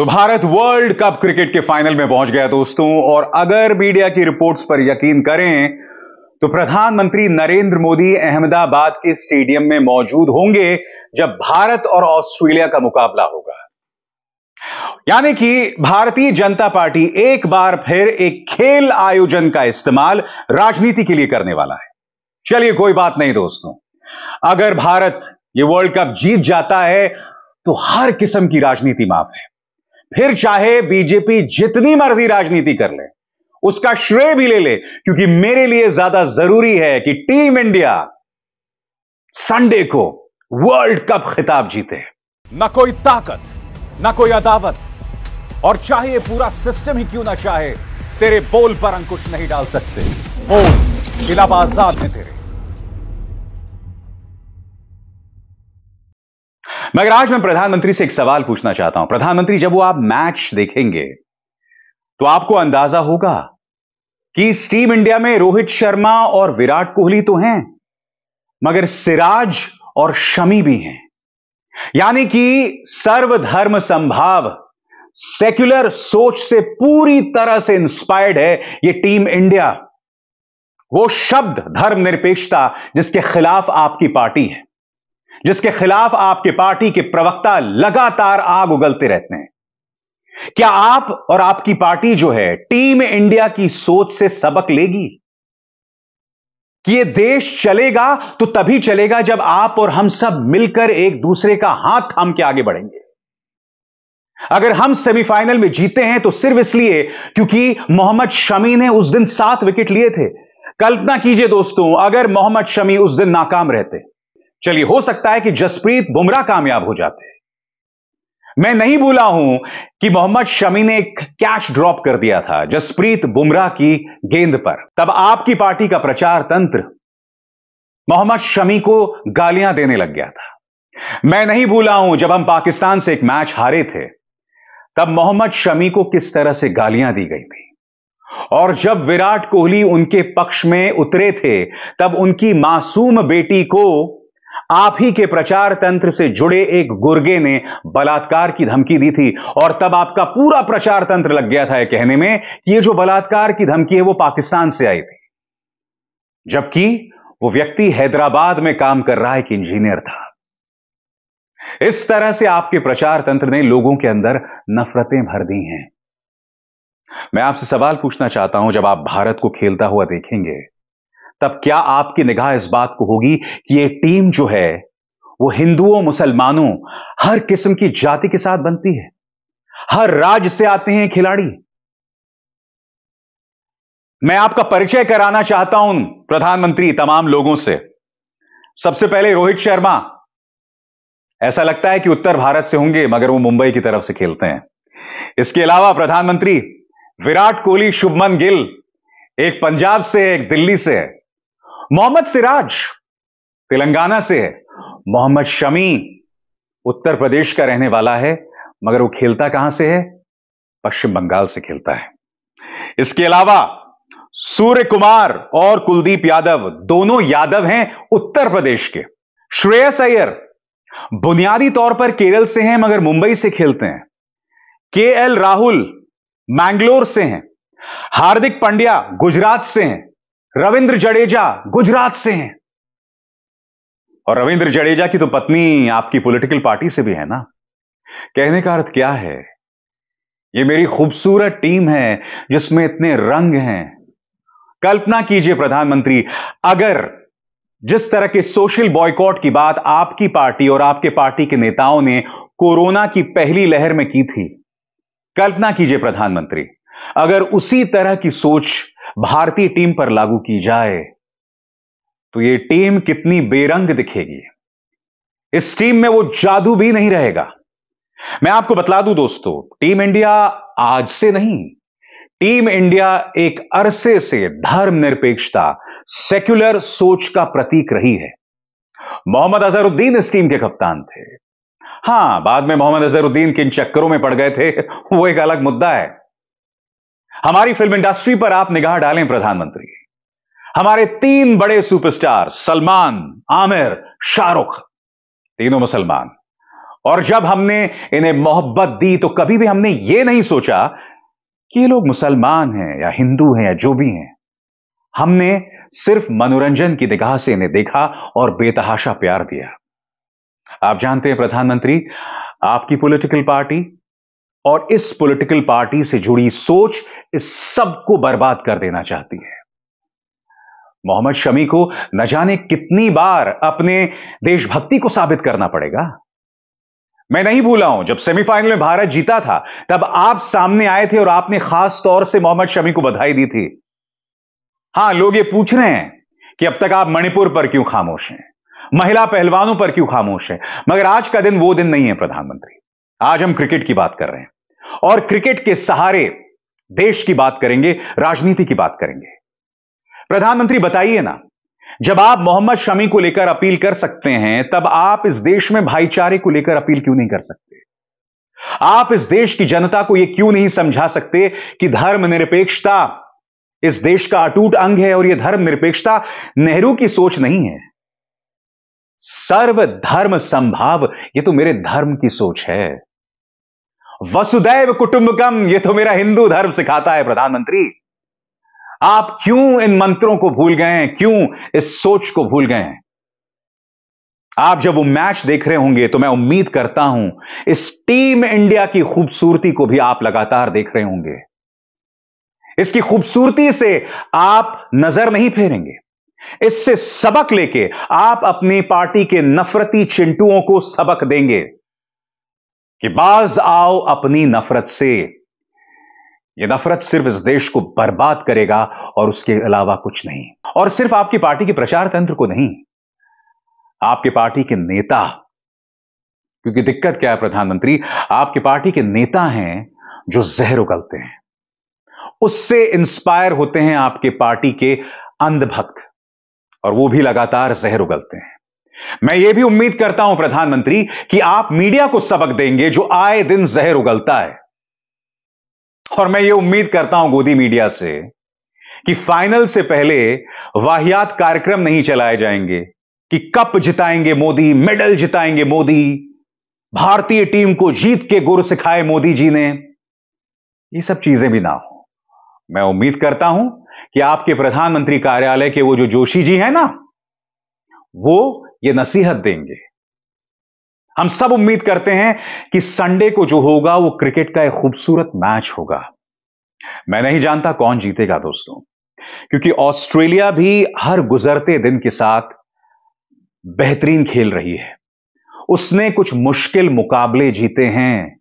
तो Bharat world cup cricket के final में पहुंच गया दोस्तों, और अगर मीडिया की रिपोर्ट्स पर यकीन करें तो प्रधानमंत्री नरेंद्र मोदी अहमदाबाद के स्टेडियम में मौजूद होंगे जब भारत और ऑस्ट्रेलिया का मुकाबला होगा। यानी कि भारतीय जनता पार्टी एक बार फिर एक खेल आयोजन का इस्तेमाल राजनीति के लिए करने वाला है। चलिए कोई बात नहीं दोस्तों, अगर भारत ये वर्ल्ड कप जीत जाता है तो हर किस्म की राजनीति माफ है, फिर चाहे बीजेपी जितनी मर्जी राजनीति कर ले, उसका श्रेय भी ले ले, क्योंकि मेरे लिए ज्यादा जरूरी है कि टीम इंडिया संडे को वर्ल्ड कप खिताब जीते। ना कोई ताकत, ना कोई अदावत, और चाहे पूरा सिस्टम ही क्यों ना चाहे, तेरे बोल पर अंकुश नहीं डाल सकते। बोल इलाब आजाद है तेरे। मगर आज मैं प्रधानमंत्री से एक सवाल पूछना चाहता हूं। प्रधानमंत्री, जब वो आप मैच देखेंगे तो आपको अंदाजा होगा कि इस टीम इंडिया में रोहित शर्मा और विराट कोहली तो हैं, मगर सिराज और शमी भी हैं। यानी कि सर्वधर्म संभाव, सेक्युलर सोच से पूरी तरह से इंस्पायर्ड है ये टीम इंडिया, वो शब्द धर्मनिरपेक्षता जिसके खिलाफ आपकी पार्टी है, जिसके खिलाफ आपके पार्टी के प्रवक्ता लगातार आग उगलते रहते हैं। क्या आप और आपकी पार्टी जो है टीम इंडिया की सोच से सबक लेगी कि यह देश चलेगा तो तभी चलेगा जब आप और हम सब मिलकर एक दूसरे का हाथ थाम के आगे बढ़ेंगे। अगर हम सेमीफाइनल में जीते हैं तो सिर्फ इसलिए क्योंकि मोहम्मद शमी ने उस दिन 7 विकेट लिए थे। कल्पना कीजिए दोस्तों, अगर मोहम्मद शमी उस दिन नाकाम रहते, चलिए हो सकता है कि जसप्रीत बुमराह कामयाब हो जाते। मैं नहीं भूला हूं कि मोहम्मद शमी ने एक कैच ड्रॉप कर दिया था जसप्रीत बुमराह की गेंद पर। तब आपकी पार्टी का प्रचार तंत्र मोहम्मद शमी को गालियां देने लग गया था। मैं नहीं भूला हूं जब हम पाकिस्तान से एक मैच हारे थे, तब मोहम्मद शमी को किस तरह से गालियां दी गई थी। और जब विराट कोहली उनके पक्ष में उतरे थे, तब उनकी मासूम बेटी को आप ही के प्रचार तंत्र से जुड़े एक गुर्गे ने बलात्कार की धमकी दी थी। और तब आपका पूरा प्रचार तंत्र लग गया था यह कहने में कि यह जो बलात्कार की धमकी है वो पाकिस्तान से आई थी, जबकि वो व्यक्ति हैदराबाद में काम कर रहा एक इंजीनियर था। इस तरह से आपके प्रचार तंत्र ने लोगों के अंदर नफरतें भर दी हैं। मैं आपसे सवाल पूछना चाहता हूं, जब आप भारत को खेलता हुआ देखेंगे तब क्या आपकी निगाह इस बात को होगी कि यह टीम जो है वो हिंदुओं, मुसलमानों, हर किस्म की जाति के साथ बनती है, हर राज्य से आते हैं खिलाड़ी। मैं आपका परिचय कराना चाहता हूं प्रधानमंत्री तमाम लोगों से। सबसे पहले रोहित शर्मा, ऐसा लगता है कि उत्तर भारत से होंगे मगर वो मुंबई की तरफ से खेलते हैं। इसके अलावा प्रधानमंत्री, विराट कोहली, शुभमन गिल, एक पंजाब से है, एक दिल्ली से है। मोहम्मद सिराज तेलंगाना से है। मोहम्मद शमी उत्तर प्रदेश का रहने वाला है, मगर वो खेलता कहां से है? पश्चिम बंगाल से खेलता है। इसके अलावा सूर्य कुमार और कुलदीप यादव, दोनों यादव हैं उत्तर प्रदेश के। श्रेयस अय्यर बुनियादी तौर पर केरल से हैं मगर मुंबई से खेलते हैं। के.एल. राहुल मैंगलोर से हैं। हार्दिक पांड्या गुजरात से हैं। रविंद्र जडेजा गुजरात से हैं। और रविंद्र जडेजा की तो पत्नी आपकी पॉलिटिकल पार्टी से भी है ना। कहने का अर्थ क्या है? यह मेरी खूबसूरत टीम है जिसमें इतने रंग हैं। कल्पना कीजिए प्रधानमंत्री, अगर जिस तरह के सोशल बॉयकॉट की बात आपकी पार्टी और आपके पार्टी के नेताओं ने कोरोना की पहली लहर में की थी, कल्पना कीजिए प्रधानमंत्री अगर उसी तरह की सोच भारतीय टीम पर लागू की जाए तो यह टीम कितनी बेरंग दिखेगी। इस टीम में वो जादू भी नहीं रहेगा। मैं आपको बतला दूं दोस्तों, टीम इंडिया आज से नहीं, टीम इंडिया एक अरसे से धर्मनिरपेक्षता, सेक्युलर सोच का प्रतीक रही है। मोहम्मद अज़हरुद्दीन इस टीम के कप्तान थे। हां, बाद में मोहम्मद अज़हरुद्दीन किन चक्करों में पड़ गए थे वो एक अलग मुद्दा है। हमारी फिल्म इंडस्ट्री पर आप निगाह डालें प्रधानमंत्री, हमारे 3 बड़े सुपरस्टार सलमान, आमिर, शाहरुख, तीनों मुसलमान। और जब हमने इन्हें मोहब्बत दी तो कभी भी हमने ये नहीं सोचा कि ये लोग मुसलमान हैं या हिंदू हैं या जो भी हैं। हमने सिर्फ मनोरंजन की निगाह से इन्हें देखा और बेतहाशा प्यार दिया। आप जानते हैं प्रधानमंत्री, आपकी पॉलिटिकल पार्टी और इस पॉलिटिकल पार्टी से जुड़ी सोच इस सब को बर्बाद कर देना चाहती है। मोहम्मद शमी को न जाने कितनी बार अपने देशभक्ति को साबित करना पड़ेगा। मैं नहीं भूला हूं, जब सेमीफाइनल में भारत जीता था तब आप सामने आए थे और आपने खास तौर से मोहम्मद शमी को बधाई दी थी। हां, लोग ये पूछ रहे हैं कि अब तक आप मणिपुर पर क्यों खामोश हैं, महिला पहलवानों पर क्यों खामोश हैं, मगर आज का दिन वो दिन नहीं है प्रधानमंत्री। आज हम क्रिकेट की बात कर रहे हैं और क्रिकेट के सहारे देश की बात करेंगे, राजनीति की बात करेंगे। प्रधानमंत्री बताइए ना, जब आप मोहम्मद शमी को लेकर अपील कर सकते हैं तब आप इस देश में भाईचारे को लेकर अपील क्यों नहीं कर सकते? आप इस देश की जनता को यह क्यों नहीं समझा सकते कि धर्मनिरपेक्षता इस देश का अटूट अंग है और यह धर्मनिरपेक्षता नेहरू की सोच नहीं है। सर्व धर्म संभाव यह तो मेरे धर्म की सोच है। वसुदैव कुटुंबकम यह तो मेरा हिंदू धर्म सिखाता है। प्रधानमंत्री, आप क्यों इन मंत्रों को भूल गए हैं, क्यों इस सोच को भूल गए हैं? आप जब वो मैच देख रहे होंगे तो मैं उम्मीद करता हूं इस टीम इंडिया की खूबसूरती को भी आप लगातार देख रहे होंगे। इसकी खूबसूरती से आप नजर नहीं फेरेंगे, इससे सबक लेके आप अपनी पार्टी के नफरती चिंटुओं को सबक देंगे कि बाज आओ अपनी नफरत से। यह नफरत सिर्फ इस देश को बर्बाद करेगा और उसके अलावा कुछ नहीं। और सिर्फ आपकी पार्टी के प्रचार तंत्र को नहीं, आपकी पार्टी के नेता, क्योंकि दिक्कत क्या है प्रधानमंत्री, आपकी पार्टी के नेता हैं जो जहर उगलते हैं, उससे इंस्पायर होते हैं आपके पार्टी के अंधभक्त, और वो भी लगातार जहर उगलते हैं। मैं ये भी उम्मीद करता हूं प्रधानमंत्री कि आप मीडिया को सबक देंगे जो आए दिन जहर उगलता है। और मैं ये उम्मीद करता हूं गोदी मीडिया से कि फाइनल से पहले वाहियात कार्यक्रम नहीं चलाए जाएंगे कि कप जिताएंगे मोदी, मेडल जिताएंगे मोदी, भारतीय टीम को जीत के गुर सिखाए मोदी जी ने, ये सब चीजें भी ना हो। मैं उम्मीद करता हूं कि आपके प्रधानमंत्री कार्यालय के वो जो जोशी जी हैं ना, वो ये नसीहत देंगे। हम सब उम्मीद करते हैं कि संडे को जो होगा वो क्रिकेट का एक खूबसूरत मैच होगा। मैं नहीं जानता कौन जीतेगा दोस्तों, क्योंकि ऑस्ट्रेलिया भी हर गुजरते दिन के साथ बेहतरीन खेल रही है। उसने कुछ मुश्किल मुकाबले जीते हैं,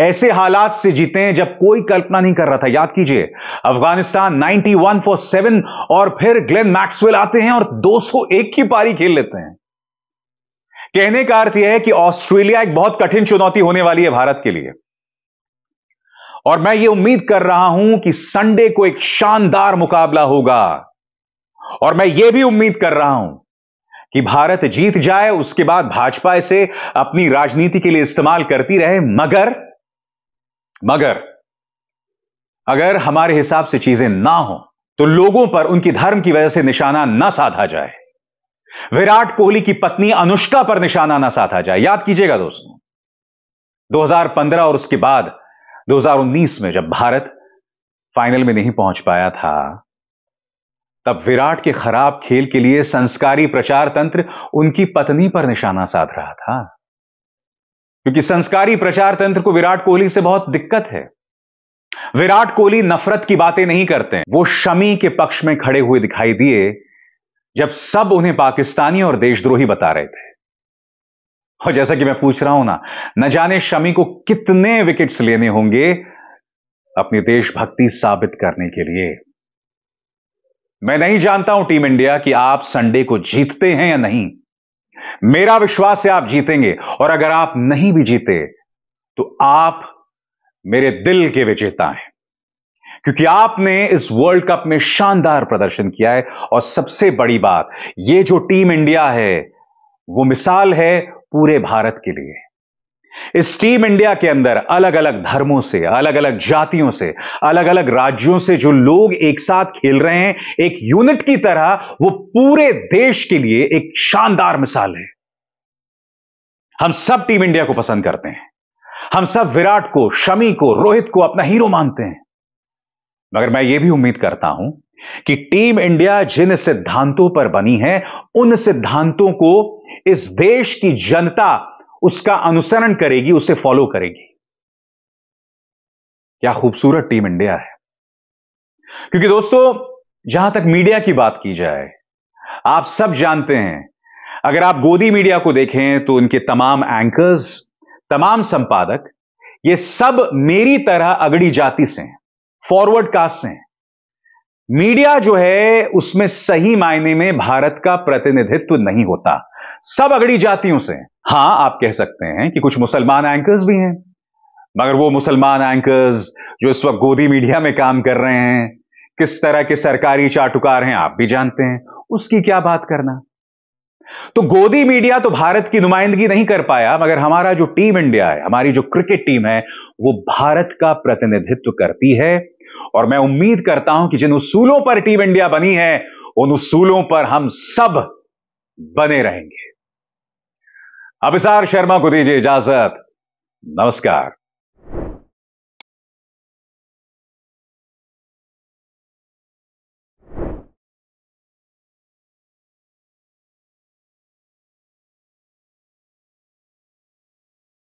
ऐसे हालात से जीते हैं जब कोई कल्पना नहीं कर रहा था। याद कीजिए, अफगानिस्तान 91 for 7 और फिर ग्लेन मैक्सवेल आते हैं और 201 की पारी खेल लेते हैं। कहने का अर्थ यह है कि ऑस्ट्रेलिया एक बहुत कठिन चुनौती होने वाली है भारत के लिए, और मैं ये उम्मीद कर रहा हूं कि संडे को एक शानदार मुकाबला होगा। और मैं ये भी उम्मीद कर रहा हूं कि भारत जीत जाए, उसके बाद भाजपा इसे अपनी राजनीति के लिए इस्तेमाल करती रहे, मगर अगर हमारे हिसाब से चीजें ना हो तो लोगों पर उनकी धर्म की वजह से निशाना ना साधा जाए, विराट कोहली की पत्नी अनुष्का पर निशाना ना साधा जाए। याद कीजिएगा दोस्तों, 2015 और उसके बाद 2019 में जब भारत फाइनल में नहीं पहुंच पाया था, तब विराट के खराब खेल के लिए संस्कारी प्रचार तंत्र उनकी पत्नी पर निशाना साध रहा था, क्योंकि संस्कारी प्रचार तंत्र को विराट कोहली से बहुत दिक्कत है। विराट कोहली नफरत की बातें नहीं करते, वो शमी के पक्ष में खड़े हुए दिखाई दिए जब सब उन्हें पाकिस्तानी और देशद्रोही बता रहे थे। और जैसा कि मैं पूछ रहा हूं ना, न जाने शमी को कितने विकेट्स लेने होंगे अपनी देशभक्ति साबित करने के लिए। मैं नहीं जानता हूं टीम इंडिया कि आप संडे को जीतते हैं या नहीं, मेरा विश्वास है आप जीतेंगे। और अगर आप नहीं भी जीते तो आप मेरे दिल के विजेता हैं, क्योंकि आपने इस वर्ल्ड कप में शानदार प्रदर्शन किया है। और सबसे बड़ी बात, ये जो टीम इंडिया है वो मिसाल है पूरे भारत के लिए। इस टीम इंडिया के अंदर अलग अलग धर्मों से, अलग अलग जातियों से, अलग अलग राज्यों से जो लोग एक साथ खेल रहे हैं एक यूनिट की तरह, वो पूरे देश के लिए एक शानदार मिसाल है। हम सब टीम इंडिया को पसंद करते हैं, हम सब विराट को, शमी को, रोहित को अपना हीरो मानते हैं, मगर मैं यह भी उम्मीद करता हूं कि टीम इंडिया जिन सिद्धांतों पर बनी है उन सिद्धांतों को इस देश की जनता उसका अनुसरण करेगी, उसे फॉलो करेगी। क्या खूबसूरत टीम इंडिया है। क्योंकि दोस्तों, जहां तक मीडिया की बात की जाए, आप सब जानते हैं, अगर आप गोदी मीडिया को देखें तो इनके तमाम एंकर्स, तमाम संपादक, ये सब मेरी तरह अगड़ी जाति से हैं, फॉरवर्ड कास्ट से हैं। मीडिया जो है उसमें सही मायने में भारत का प्रतिनिधित्व नहीं होता, सब अगड़ी जातियों से। हां, आप कह सकते हैं कि कुछ मुसलमान एंकर्स भी हैं, मगर वो मुसलमान एंकर्स जो इस वक्त गोदी मीडिया में काम कर रहे हैं, किस तरह के सरकारी चाटुकार हैं आप भी जानते हैं, उसकी क्या बात करना। तो गोदी मीडिया तो भारत की नुमाइंदगी नहीं कर पाया, मगर हमारा जो टीम इंडिया है, हमारी जो क्रिकेट टीम है, वो भारत का प्रतिनिधित्व करती है। और मैं उम्मीद करता हूं कि जिन उसूलों पर टीम इंडिया बनी है उन उसूलों पर हम सब बने रहेंगे। अभिसार शर्मा को दीजिए इजाजत। नमस्कार।